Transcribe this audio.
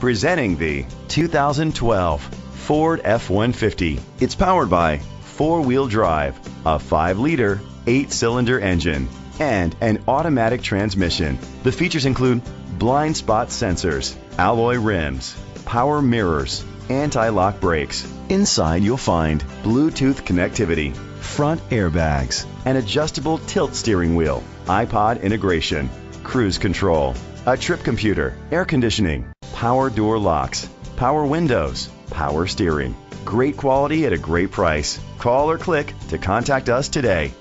Presenting the 2012 Ford F-150. It's powered by four-wheel drive, a 5-liter, 8-cylinder engine, and an automatic transmission. The features include blind spot sensors, alloy rims, power mirrors, anti-lock brakes. Inside you'll find Bluetooth connectivity, front airbags, an adjustable tilt steering wheel, iPod integration, cruise control, a trip computer, air conditioning, power door locks, power windows, power steering. Great quality at a great price. Call or click to contact us today.